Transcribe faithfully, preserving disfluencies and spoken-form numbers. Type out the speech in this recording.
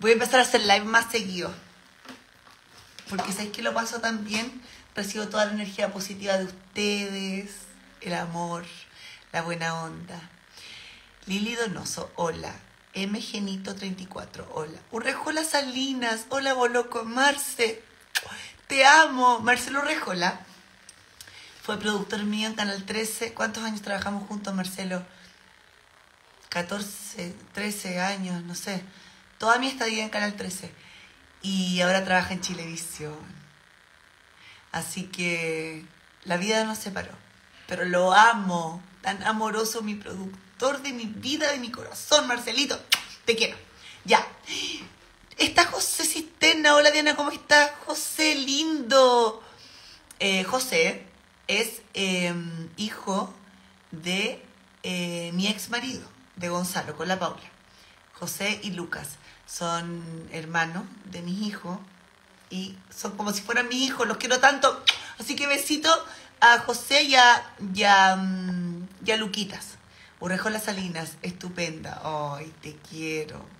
Voy a empezar a hacer live más seguido. Porque sabéis que lo paso tan bien. Recibo toda la energía positiva de ustedes. El amor. La buena onda. Lili Donoso, hola. M. Genito treinta y cuatro, hola. Urrejola Salinas, hola Bolocco. Marce, te amo. Marcelo Urrejola fue productor mío en Canal trece. ¿Cuántos años trabajamos juntos, Marcelo? catorce, trece años, no sé. Toda mi estadía en Canal trece. Y ahora trabaja en Chilevisión. Así que la vida nos separó. Pero lo amo. Tan amoroso mi productor de mi vida, de mi corazón. Marcelito, te quiero. Ya. Está José Cisterna. Hola, Diana, ¿cómo estás? José, lindo. Eh, José es eh, hijo de eh, mi ex marido, de Gonzalo, con la Paula. José y Lucas. Son hermanos de mis hijos y son como si fueran mis hijos, los quiero tanto. Así que besito a José y a, y a, y a Luquitas. Urrejola Salinas, estupenda. Ay, te quiero.